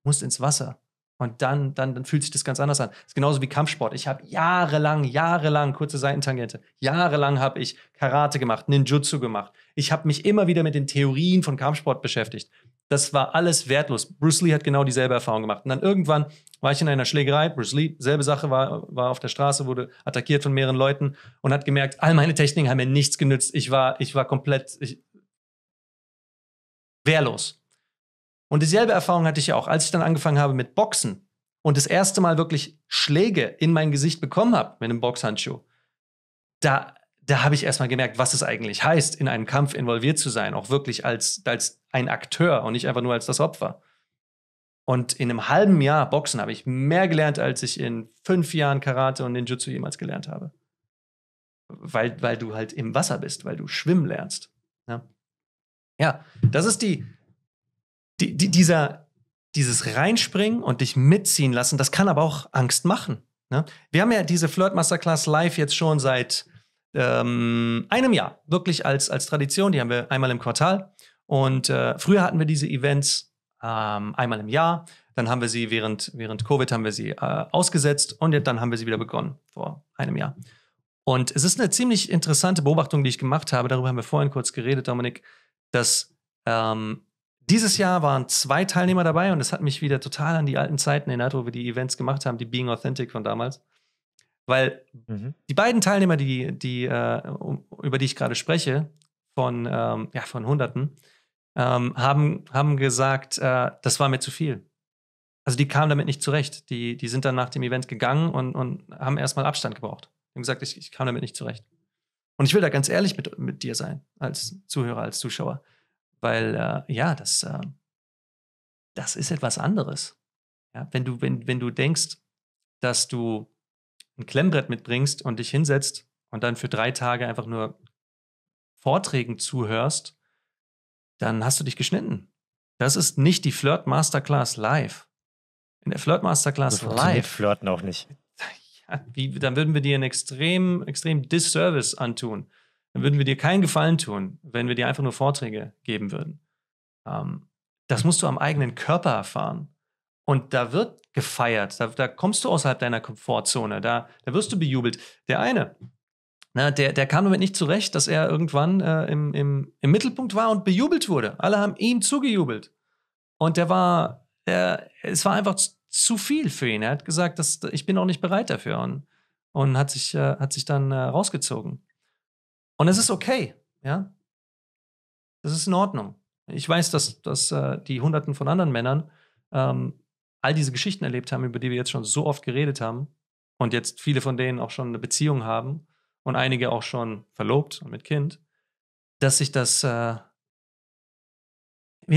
musst ins Wasser. Und dann fühlt sich das ganz anders an. Das ist genauso wie Kampfsport. Ich habe jahrelang, kurze Seitentangente, jahrelang habe ich Karate gemacht, Ninjutsu gemacht. Ich habe mich immer wieder mit den Theorien von Kampfsport beschäftigt. Das war alles wertlos. Bruce Lee hat genau dieselbe Erfahrung gemacht. Und dann irgendwann war ich in einer Schlägerei. Bruce Lee, selbe Sache, war auf der Straße, wurde attackiert von mehreren Leuten und hat gemerkt, all meine Techniken haben mir nichts genützt. Ich war komplett wehrlos. Und dieselbe Erfahrung hatte ich ja auch, als ich dann angefangen habe mit Boxen und das erste Mal wirklich Schläge in mein Gesicht bekommen habe mit einem Boxhandschuh. Da habe ich erstmal gemerkt, was es eigentlich heißt, in einem Kampf involviert zu sein, auch wirklich als ein Akteur und nicht einfach nur als das Opfer. Und in einem halben Jahr Boxen habe ich mehr gelernt, als ich in 5 Jahren Karate und Ninjutsu jemals gelernt habe. Weil du halt im Wasser bist, weil du schwimmen lernst. Ja, das ist dieses Reinspringen und dich mitziehen lassen, das kann aber auch Angst machen. Ne? Wir haben ja diese Flirtmasterclass live jetzt schon seit einem Jahr, wirklich als Tradition. Die haben wir einmal im Quartal. Und früher hatten wir diese Events einmal im Jahr. Dann haben wir sie während Covid haben wir sie ausgesetzt und dann haben wir sie wieder begonnen vor einem Jahr. Und es ist eine ziemlich interessante Beobachtung, die ich gemacht habe. Darüber haben wir vorhin kurz geredet, Dominik, dass dieses Jahr waren 2 Teilnehmer dabei und das hat mich wieder total an die alten Zeiten erinnert, wo wir die Events gemacht haben, die Being Authentic von damals. Weil die beiden Teilnehmer, über die ich gerade spreche, von Hunderten, haben gesagt, das war mir zu viel. Also die kamen damit nicht zurecht. Die sind dann nach dem Event gegangen und haben erstmal Abstand gebraucht. Die haben gesagt, ich kam damit nicht zurecht. Und ich will da ganz ehrlich mit dir sein, als Zuhörer, als Zuschauer. Weil, das ist etwas anderes. Ja, wenn du denkst, dass du ein Klemmbrett mitbringst und dich hinsetzt und dann für 3 Tage einfach nur Vorträgen zuhörst, dann hast du dich geschnitten. Das ist nicht die Flirt-Masterclass live. In der Flirt-Masterclass live funktioniert Flirten auch nicht. Ja, dann würden wir dir einen extrem Disservice antun. Dann würden wir dir keinen Gefallen tun, wenn wir dir einfach nur Vorträge geben würden. Das musst du am eigenen Körper erfahren. Und da wird gefeiert, da kommst du außerhalb deiner Komfortzone, da wirst du bejubelt. Der eine, na, der kam damit nicht zurecht, dass er irgendwann im Mittelpunkt war und bejubelt wurde. Alle haben ihm zugejubelt. Und es war einfach zu viel für ihn. Er hat gesagt, ich bin auch nicht bereit dafür und hat sich dann rausgezogen. Und es ist okay, ja. Das ist in Ordnung. Ich weiß, dass die Hunderten von anderen Männern all diese Geschichten erlebt haben, über die wir jetzt schon so oft geredet haben und jetzt viele von denen auch schon eine Beziehung haben und einige auch schon verlobt und mit Kind, dass sich das, wir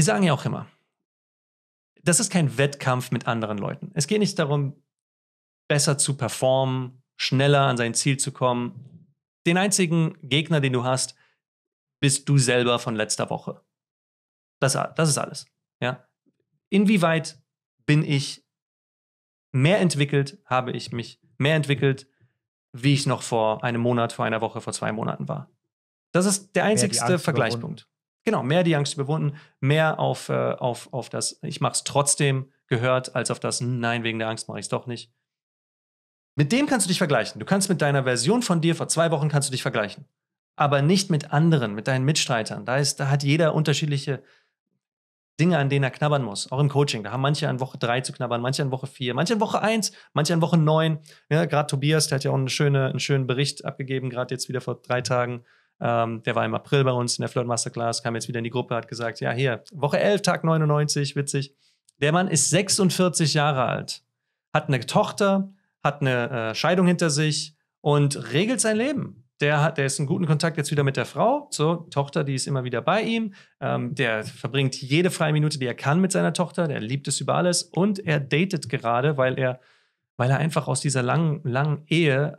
sagen ja auch immer, das ist kein Wettkampf mit anderen Leuten. Es geht nicht darum, besser zu performen, schneller an sein Ziel zu kommen. Den einzigen Gegner, den du hast, bist du selber von letzter Woche. Das ist alles. Ja? Inwieweit bin ich mehr entwickelt, habe ich mich mehr entwickelt, wie ich noch vor einem Monat, vor einer Woche, vor 2 Monaten war. Das ist der einzigste Vergleichspunkt. Überwunden. Genau, mehr die Angst überwunden, mehr auf das ich mach's trotzdem gehört, als auf das nein, wegen der Angst mache ich es doch nicht. Mit dem kannst du dich vergleichen. Du kannst mit deiner Version von dir vor 2 Wochen kannst du dich vergleichen. Aber nicht mit anderen, mit deinen Mitstreitern. Da hat jeder unterschiedliche Dinge, an denen er knabbern muss, auch im Coaching. Da haben manche an Woche 3 zu knabbern, manche an Woche 4, manche an Woche 1, manche an Woche 9. Ja, gerade Tobias, der hat ja auch einen schönen Bericht abgegeben, gerade jetzt wieder vor 3 Tagen. Der war im April bei uns in der Flirtmasterclass, kam jetzt wieder in die Gruppe, hat gesagt, ja hier, Woche 11, Tag 99, witzig. Der Mann ist 46 Jahre alt, hat eine Tochter, hat eine Scheidung hinter sich und regelt sein Leben. Der ist in guten Kontakt jetzt wieder mit der Frau. So, Tochter, die ist immer wieder bei ihm. Der verbringt jede freie Minute, die er kann, mit seiner Tochter. Der liebt es über alles. Und er datet gerade, weil er einfach aus dieser langen, langen Ehe,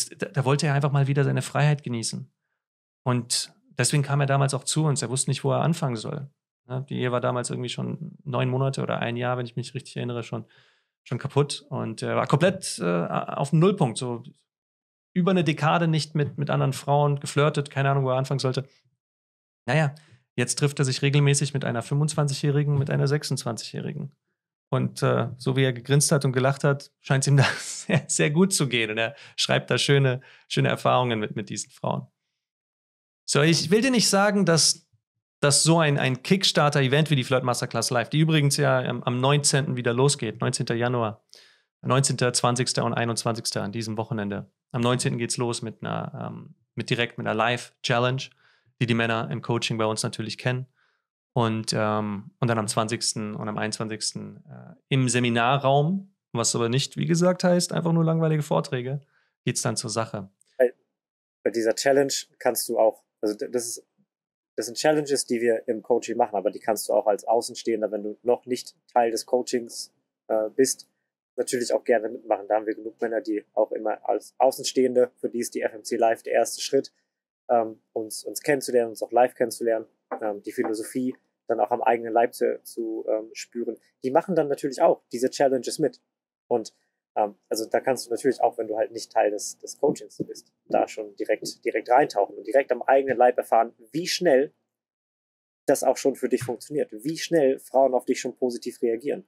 da wollte er einfach mal wieder seine Freiheit genießen. Und deswegen kam er damals auch zu uns. Er wusste nicht, wo er anfangen soll. Ja, die Ehe war damals irgendwie schon 9 Monate oder 1 Jahr, wenn ich mich richtig erinnere, schon kaputt. Und er war komplett auf dem Nullpunkt, so über eine Dekade nicht mit anderen Frauen geflirtet, keine Ahnung, wo er anfangen sollte. Naja, jetzt trifft er sich regelmäßig mit einer 25-Jährigen, mit einer 26-Jährigen. Und so wie er gegrinst hat und gelacht hat, scheint es ihm da sehr, sehr gut zu gehen. Und er schreibt da schöne Erfahrungen mit diesen Frauen. So, ich will dir nicht sagen, dass so ein Kickstarter-Event wie die Flirtmasterclass Live, die übrigens ja am 19. wieder losgeht, 19. Januar, 19., 20. und 21. an diesem Wochenende. Am 19. geht's los mit einer Live-Challenge, die Männer im Coaching bei uns natürlich kennen. Und dann am 20. und am 21. Im Seminarraum, was aber nicht, wie gesagt, heißt, einfach nur langweilige Vorträge, geht's dann zur Sache. Bei dieser Challenge kannst du auch, also das sind Challenges, die wir im Coaching machen, aber die kannst du auch als Außenstehender, wenn du noch nicht Teil des Coachings bist, natürlich auch gerne mitmachen. Da haben wir genug Männer, die auch immer als Außenstehende, für die ist die FMC Live der erste Schritt, uns kennenzulernen, uns auch live kennenzulernen, die Philosophie dann auch am eigenen Leib zu spüren. Die machen dann natürlich auch diese Challenges mit. Und also da kannst du natürlich auch, wenn du halt nicht Teil des Coachings bist, da schon direkt reintauchen und direkt am eigenen Leib erfahren, wie schnell das auch schon für dich funktioniert, wie schnell Frauen auf dich schon positiv reagieren.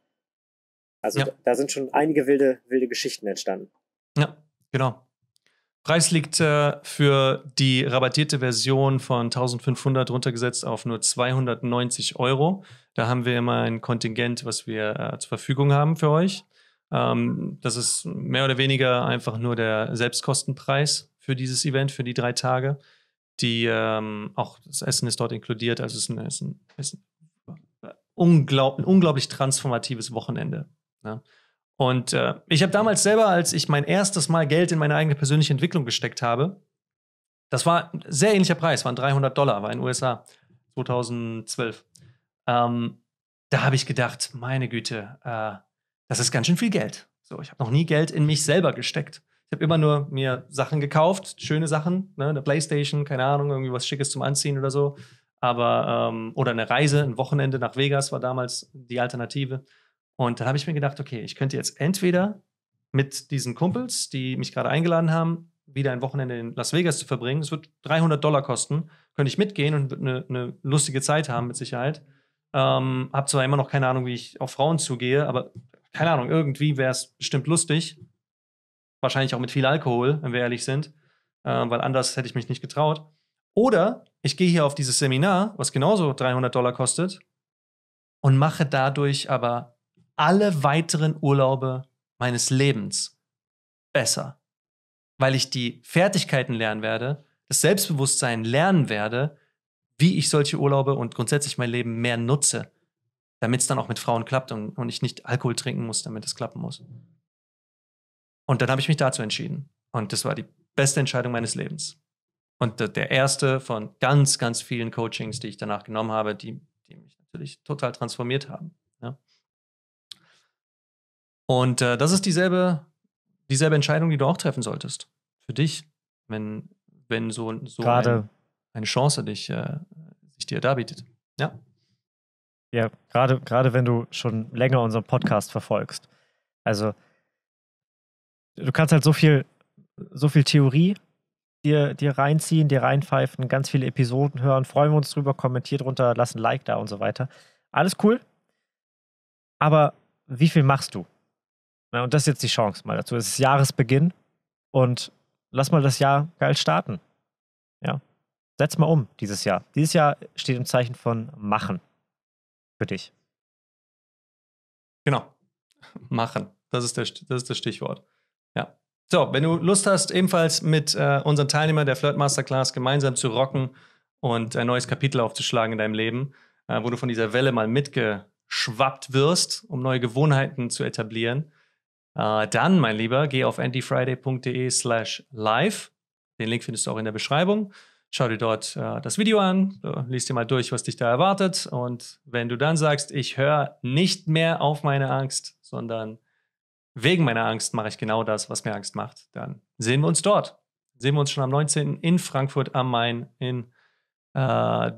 Also ja, da sind schon einige wilde Geschichten entstanden. Ja, genau. Preis liegt für die rabattierte Version von 1500 runtergesetzt auf nur 290 €. Da haben wir immer ein Kontingent, was wir zur Verfügung haben für euch. Das ist mehr oder weniger einfach nur der Selbstkostenpreis für dieses Event, für die 3 Tage. Auch das Essen ist dort inkludiert, also es ist ein unglaublich transformatives Wochenende. Ja. Und ich habe damals selber, als ich mein erstes Mal Geld in meine eigene persönliche Entwicklung gesteckt habe, das war ein sehr ähnlicher Preis, waren $300, war in den USA 2012. Da habe ich gedacht, meine Güte, das ist ganz schön viel Geld. So, ich habe noch nie Geld in mich selber gesteckt. Ich habe immer nur mir Sachen gekauft, schöne Sachen, ne, eine Playstation, keine Ahnung, irgendwie was Schickes zum Anziehen oder so. Aber, oder eine Reise, ein Wochenende nach Vegas war damals die Alternative. Und dann habe ich mir gedacht, okay, ich könnte jetzt entweder mit diesen Kumpels, die mich gerade eingeladen haben, wieder ein Wochenende in Las Vegas zu verbringen. Es wird $300 kosten. Könnte ich mitgehen und eine lustige Zeit haben mit Sicherheit. Habe zwar immer noch keine Ahnung, wie ich auf Frauen zugehe, aber keine Ahnung, irgendwie wäre es bestimmt lustig. Wahrscheinlich auch mit viel Alkohol, wenn wir ehrlich sind, weil anders hätte ich mich nicht getraut. Oder ich gehe hier auf dieses Seminar, was genauso $300 kostet, und mache dadurch aber alle weiteren Urlaube meines Lebens besser. Weil ich die Fertigkeiten lernen werde, das Selbstbewusstsein lernen werde, wie ich solche Urlaube und grundsätzlich mein Leben mehr nutze, damit es dann auch mit Frauen klappt und ich nicht Alkohol trinken muss, damit es klappen muss. Und dann habe ich mich dazu entschieden. Und das war die beste Entscheidung meines Lebens. Und der erste von ganz, ganz vielen Coachings, die ich danach genommen habe, die mich natürlich total transformiert haben. Ja. Und das ist dieselbe Entscheidung, die du auch treffen solltest. Für dich, wenn so eine Chance sich dir darbietet. Ja. Ja, gerade wenn du schon länger unseren Podcast verfolgst. Also, du kannst halt so viel Theorie dir reinziehen, dir reinpfeifen, ganz viele Episoden hören, freuen wir uns drüber, kommentiert drunter, lass ein Like da und so weiter. Alles cool. Aber wie viel machst du? Na, und das ist jetzt die Chance mal dazu. Es ist Jahresbeginn und lass mal das Jahr geil starten. Ja. Setz mal um dieses Jahr. Dieses Jahr steht im Zeichen von Machen. Für dich. Genau. Machen. Das ist das Stichwort. Ja. So, wenn du Lust hast, ebenfalls mit unseren Teilnehmern der Flirt Masterclass gemeinsam zu rocken und ein neues Kapitel aufzuschlagen in deinem Leben, wo du von dieser Welle mal mitgeschwappt wirst, um neue Gewohnheiten zu etablieren, dann, mein Lieber, geh auf andyfriday.de/live. Den Link findest du auch in der Beschreibung. Schau dir dort das Video an, lies dir mal durch, was dich da erwartet. Und wenn du dann sagst, ich höre nicht mehr auf meine Angst, sondern wegen meiner Angst mache ich genau das, was mir Angst macht, dann sehen wir uns dort. Sehen wir uns schon am 19. in Frankfurt am Main in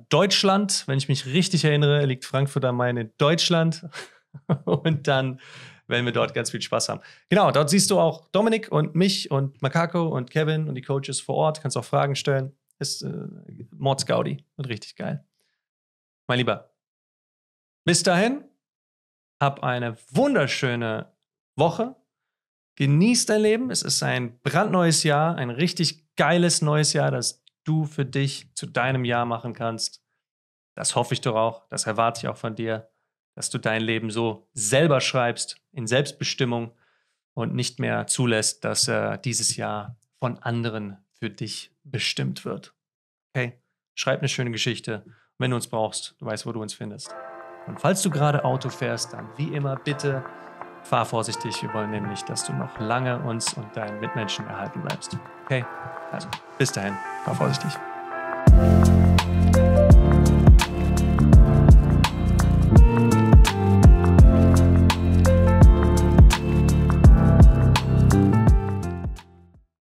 Deutschland. Wenn ich mich richtig erinnere, liegt Frankfurt am Main in Deutschland. Und dann werden wir dort ganz viel Spaß haben. Genau, dort siehst du auch Dominik und mich und Makako und Kevin und die Coaches vor Ort. Kannst auch Fragen stellen. Ist Mordsgaudi und richtig geil. Mein Lieber, bis dahin, hab eine wunderschöne Woche, genieß dein Leben, es ist ein brandneues Jahr, ein richtig geiles neues Jahr, das du für dich zu deinem Jahr machen kannst. Das hoffe ich doch auch, das erwarte ich auch von dir, dass du dein Leben so selber schreibst, in Selbstbestimmung und nicht mehr zulässt, dass dieses Jahr von anderen für dich bestimmt wird. Okay? Schreib eine schöne Geschichte. Und wenn du uns brauchst, du weißt, wo du uns findest. Und falls du gerade Auto fährst, dann wie immer bitte fahr vorsichtig. Wir wollen nämlich, dass du noch lange uns und deinen Mitmenschen erhalten bleibst. Okay? Also, bis dahin. Fahr vorsichtig.